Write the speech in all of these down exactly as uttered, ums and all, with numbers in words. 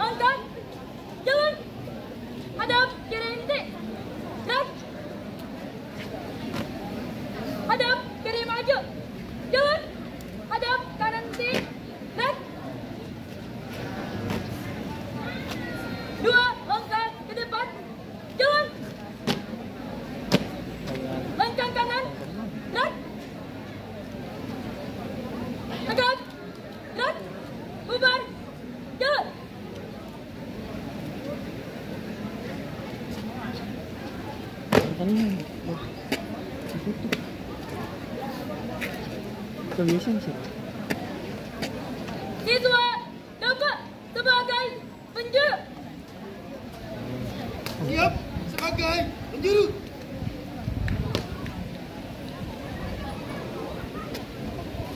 On top. Dylan. Head up. Get in there. Left. Head up. Geri maju. Dylan. Head up. Kanan sini. Left. Dua. Lengkang. Ke depan. Dylan. Lengkang kanan. Left. Tegak. Left. Bubar. Dylan. Ini begitu. Solution sih. Siswa dapat sebagai penjuru. Siap sebagai penjuru.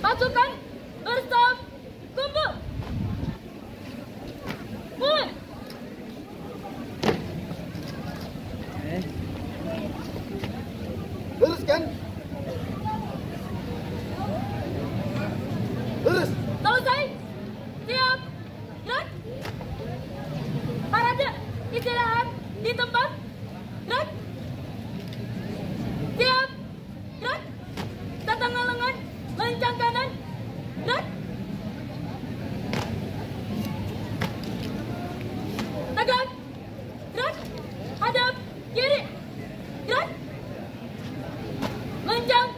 Pasukan bersaf kumpul. Mul. Luruskan. Lurus. Selesai. Siap. Gerak. Parade. Istirahat di tempat. Gerak. Siap. Gerak. Tatangkan lengan. Lencang kanan. Gerak. Tegak. Gerak. Hadap. Kiri. Gerak. Lencang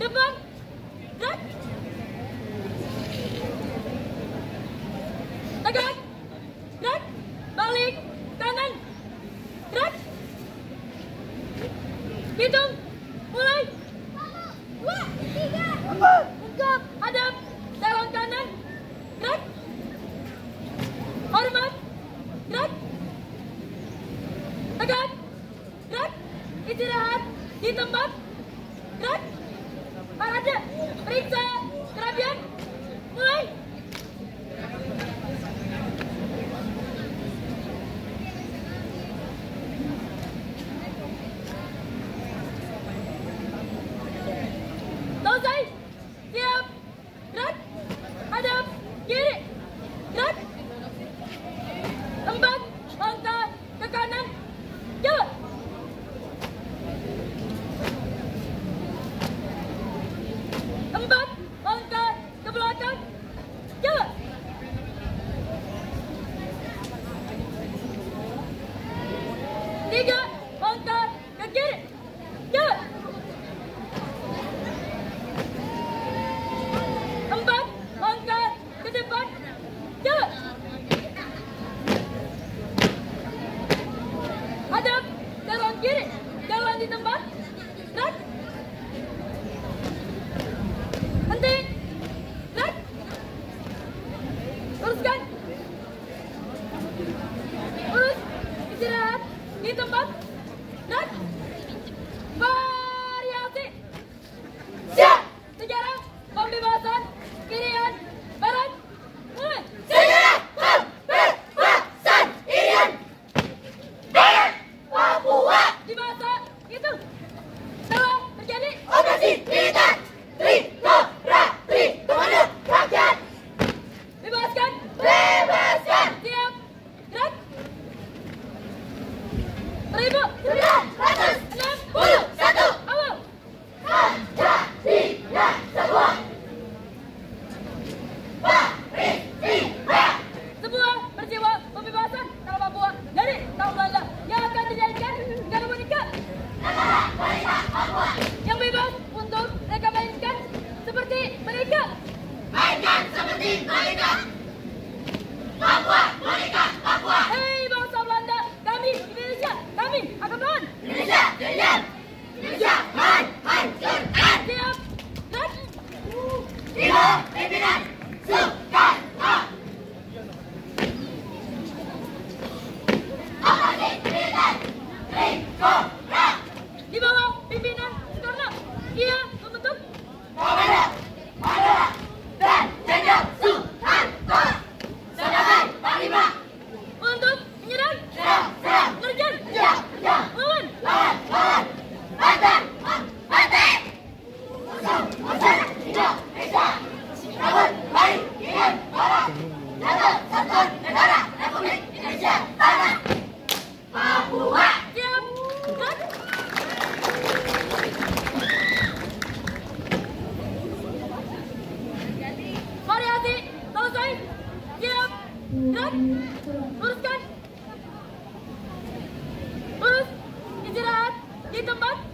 depan, gerak, tegak, gerak, balik kanan, gerak, hitung, mulai, dua, tiga, ungkap, hadap, jalan kanan, gerak, hormat, gerak, tegak, gerak, istirahat di tempat. Gerak, parade, periksa, kerabian, mulai. Selesai, siap, gerak, hadap, kiri, gerak, empat, langkah ke kanan, jalan. Tiga, langkah ke kiri, jalan. Empat, langkah ke depan, jalan. Hadap, jalan kiri, jalan di tempat, gerak. Henti, gerak. Teruskan. Terus, istirahat. Di tempat, dan variasi. Siap. Sejarah pembebasan Irian Barat. Mulai. Sejarah pembebasan Irian Barat. Papua. Di masa itu telah terjadi operasi militer Trikora Trikomando Rakyat. Bebaskan. Bebaskan. Siap. Gerak. Seribu sembilan ratus enam puluh satu awal Pancasila sebuah Pancasila sebuah peristiwa pembebasan tanah Papua dari tahun Belanda yang akan dijadikan negara boneka negara boneka Papua yang bebas untuk mereka mainkan seperti mereka mainkan seperti mereka Papua boneka Papua. Hey bangsa Belanda, kami Indonesia, kami akan melawan. Nurus kan? Nurus, istirahat. Di tempat.